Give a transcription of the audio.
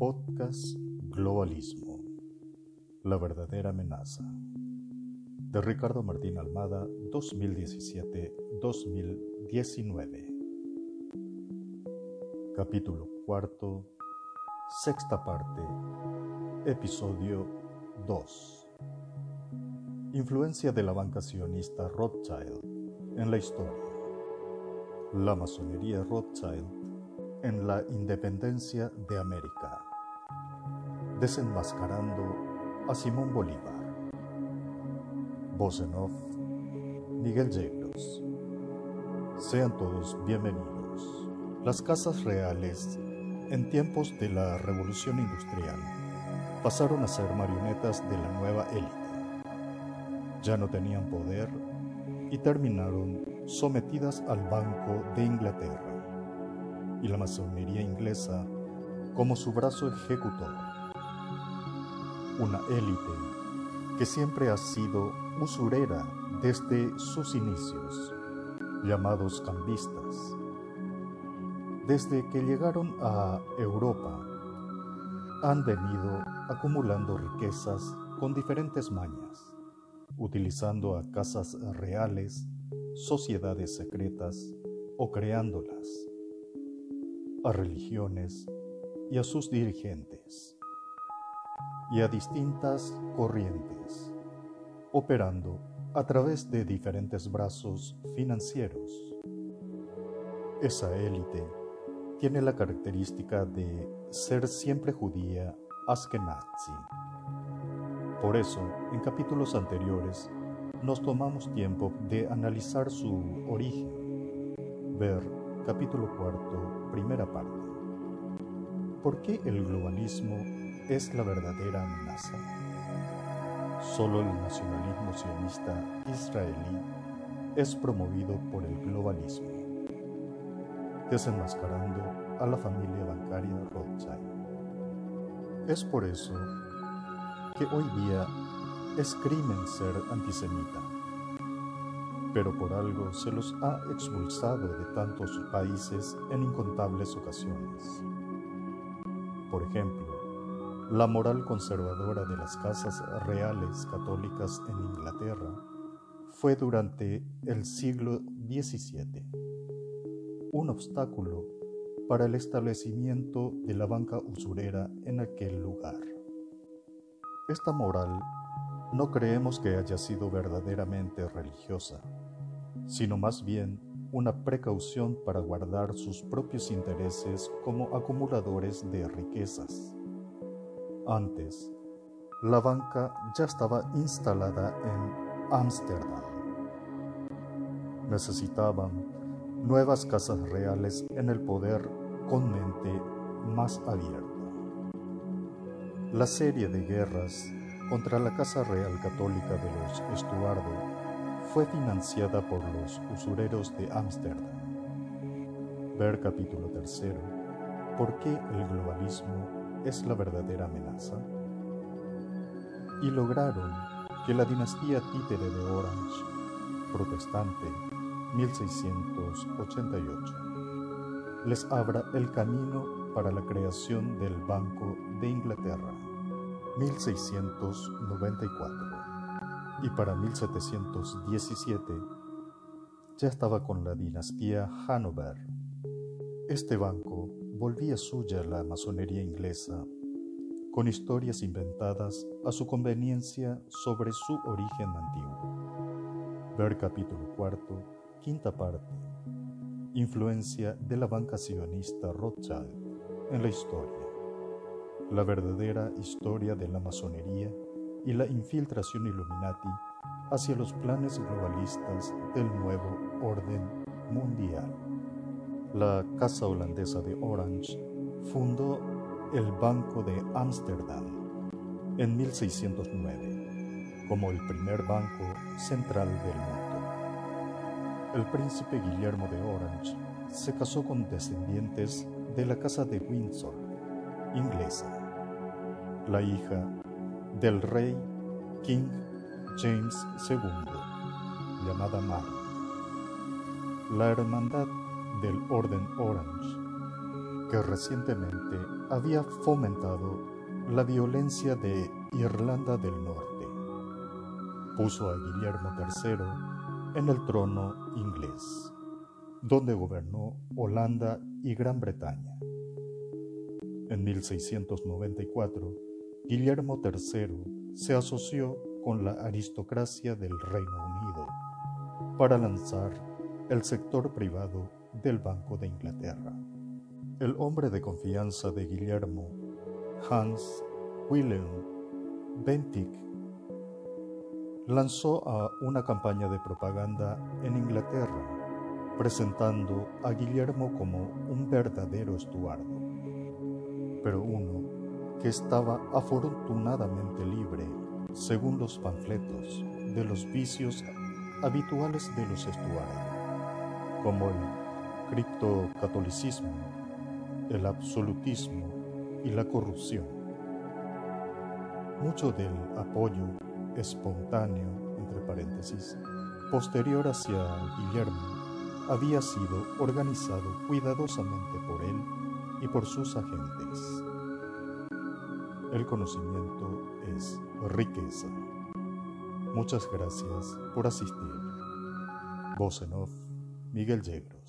Podcast Globalismo, la verdadera amenaza, de Ricardo Martín Almada, 2017-2019. Capítulo 4, sexta parte, episodio 2. Influencia de la banca sionista Rothschild en la historia. La masonería Rothschild en la independencia de América. Desenmascarando a Simón Bolívar. Voz en off, Miguel Yegros. Sean todos bienvenidos. Las casas reales, en tiempos de la Revolución Industrial, pasaron a ser marionetas de la nueva élite. Ya no tenían poder y terminaron sometidas al Banco de Inglaterra y la masonería inglesa como su brazo ejecutor. Una élite que siempre ha sido usurera desde sus inicios, llamados cambistas. Desde que llegaron a Europa, han venido acumulando riquezas con diferentes mañas, utilizando a casas reales, sociedades secretas o creándolas, a religiones y a sus dirigentes, y a distintas corrientes, operando a través de diferentes brazos financieros. Esa élite tiene la característica de ser siempre judía askenazi. Por eso, en capítulos anteriores, nos tomamos tiempo de analizar su origen. Ver capítulo 4, primera parte. ¿Por qué el globalismo es la verdadera amenaza? Solo el nacionalismo sionista israelí es promovido por el globalismo, desenmascarando a la familia bancaria Rothschild. Es por eso que hoy día es crimen ser antisemita, pero por algo se los ha expulsado de tantos países en incontables ocasiones. Por ejemplo, la moral conservadora de las casas reales católicas en Inglaterra fue durante el siglo XVII un obstáculo para el establecimiento de la banca usurera en aquel lugar. Esta moral no creemos que haya sido verdaderamente religiosa, sino más bien una precaución para guardar sus propios intereses como acumuladores de riquezas. Antes, la banca ya estaba instalada en Ámsterdam. Necesitaban nuevas casas reales en el poder con mente más abierta. La serie de guerras contra la Casa Real Católica de los Estuardo fue financiada por los usureros de Ámsterdam. Ver capítulo 3. ¿Por qué el globalismo es la verdadera amenaza? Y lograron que la dinastía títere de Orange, protestante, 1688, les abra el camino para la creación del Banco de Inglaterra, 1694, y para 1717 ya estaba con la dinastía Hanover. Este banco volvía suya la masonería inglesa, con historias inventadas a su conveniencia sobre su origen antiguo. Ver capítulo 4, quinta parte, influencia de la banca sionista Rothschild en la historia. La verdadera historia de la masonería y la infiltración Illuminati hacia los planes globalistas del nuevo orden mundial. La Casa Holandesa de Orange fundó el Banco de Ámsterdam en 1609 como el primer banco central del mundo. El príncipe Guillermo de Orange se casó con descendientes de la Casa de Windsor inglesa, la hija del rey King James II, llamada Mary. La hermandad del Orden Orange que recientemente había fomentado la violencia de Irlanda del Norte, puso a Guillermo III en el trono inglés, donde gobernó Holanda y Gran Bretaña. En 1694, Guillermo III se asoció con la aristocracia del Reino Unido para lanzar el sector privado del Banco de Inglaterra. El hombre de confianza de Guillermo, Hans Wilhelm Bentick, lanzó una campaña de propaganda en Inglaterra, presentando a Guillermo como un verdadero estuardo, pero uno que estaba afortunadamente libre, según los panfletos, de los vicios habituales de los estuardos, como el criptocatolicismo, el absolutismo y la corrupción. Mucho del apoyo espontáneo, entre paréntesis, posterior hacia Guillermo había sido organizado cuidadosamente por él y por sus agentes. El conocimiento es riqueza. Muchas gracias por asistir. Voz en off, Miguel Yegros.